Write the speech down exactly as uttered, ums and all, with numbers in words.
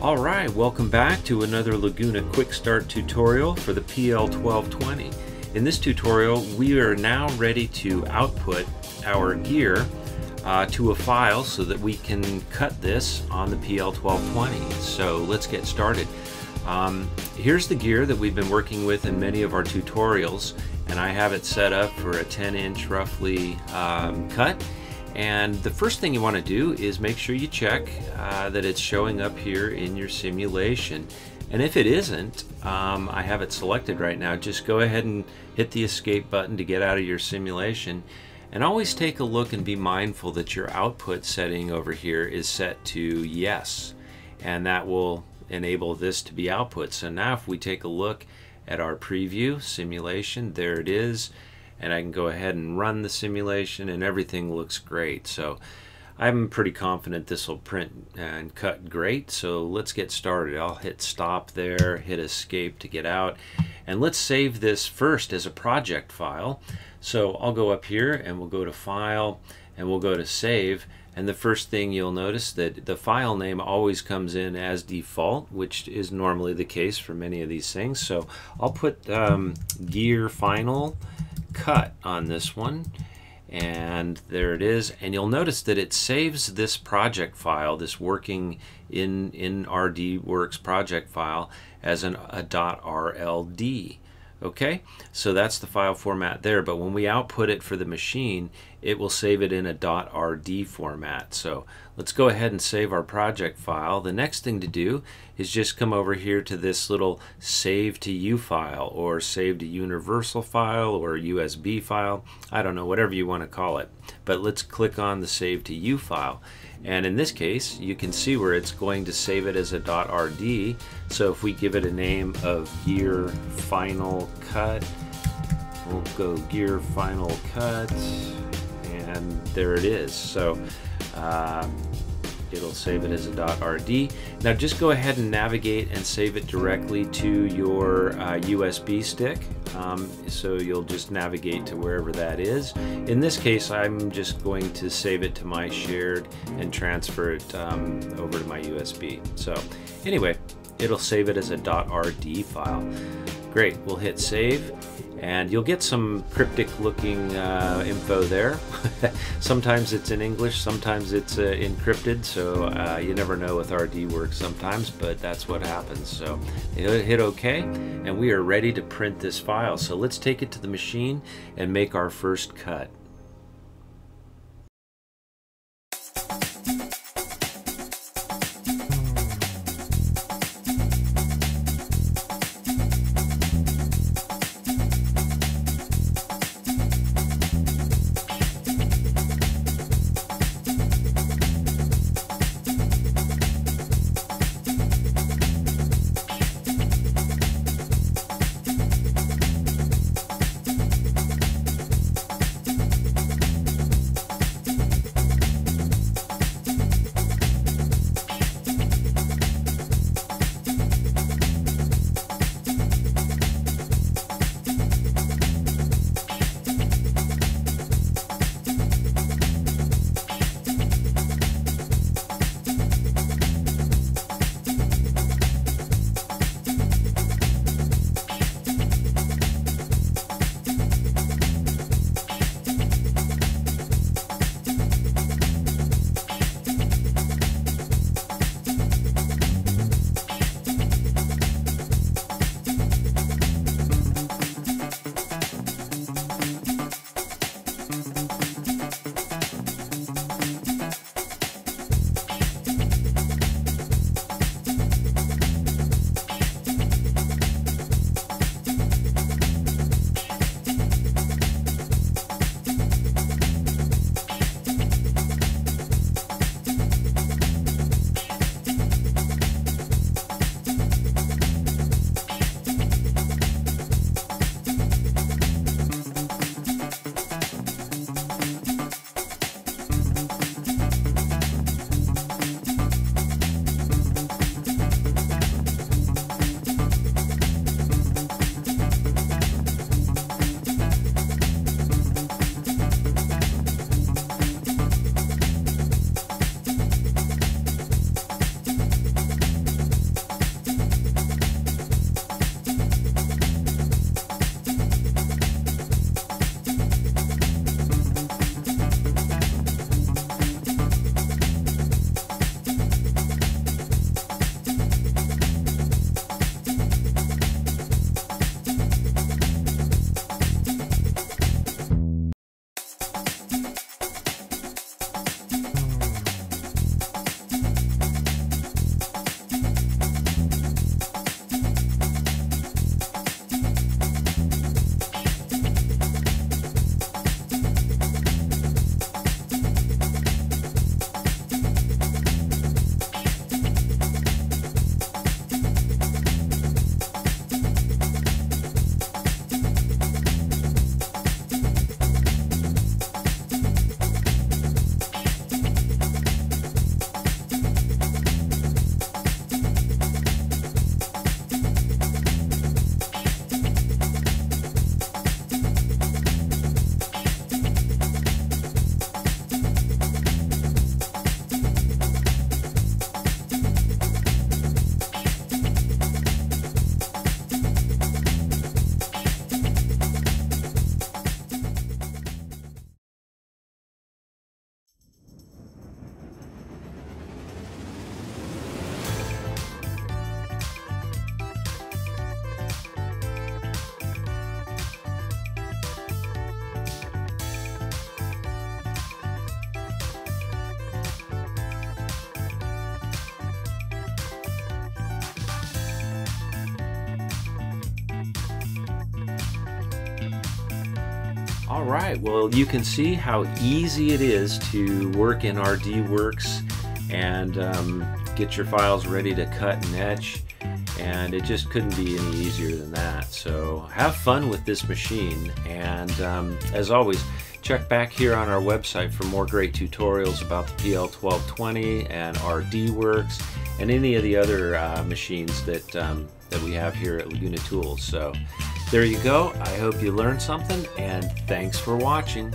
Alright, welcome back to another Laguna Quick Start tutorial for the P L twelve twenty. In this tutorial, we are now ready to output our gear uh, to a file so that we can cut this on the P L twelve twenty. So let's get started. Um, here's the gear that we've been working with in many of our tutorials, and I have it set up for a ten inch roughly um, cut. And the first thing you want to do is make sure you check uh, that it's showing up here in your simulation. And if it isn't, um, I have it selected right now. Just go ahead and hit the escape button to get out of your simulation. And always take a look and be mindful that your output setting over here is set to yes. And that will enable this to be output. So now if we take a look at our preview simulation, there it is. And I can go ahead and run the simulation and everything looks great. So I'm pretty confident this will print and cut great. So let's get started. I'll hit stop there, hit escape to get out. And let's save this first as a project file. So I'll go up here and we'll go to file and we'll go to save. And the first thing you'll notice that the file name always comes in as default, which is normally the case for many of these things. So I'll put um, gear final cut on this one, and there it is. And you'll notice that it saves this project file, this working in in RDWorks project file, as an a .rld. Okay, so that's the file format there, but when we output it for the machine, it will save it in a .rd format. So let's go ahead and save our project file. The next thing to do is just come over here to this little save to U file, or save to universal file, or U S B file. I don't know, whatever you want to call it. But let's click on the save to U file. And in this case, you can see where it's going to save it as a .rd. So if we give it a name of gear final cut, we'll go gear final cut, and there it is. So uh, it'll save it as a .rd. Now just go ahead and navigate and save it directly to your uh, U S B stick. Um, so you'll just navigate to wherever that is. In this case, I'm just going to save it to my shared and transfer it um, over to my U S B. So anyway, it'll save it as a .rd file. Great, we'll hit save. And you'll get some cryptic looking uh, info there. Sometimes it's in English, sometimes it's uh, encrypted, so uh, you never know with RDWorks sometimes, but that's what happens. So hit OK, and we are ready to print this file. So let's take it to the machine and make our first cut. All right, well, you can see how easy it is to work in RDWorks and um, get your files ready to cut and etch, and it just couldn't be any easier than that. So have fun with this machine, and um, as always, check back here on our website for more great tutorials about the P L twelve twenty and RDWorks and any of the other uh, machines that, um, that we have here at Laguna Tools. So there you go. I hope you learned something, and thanks for watching.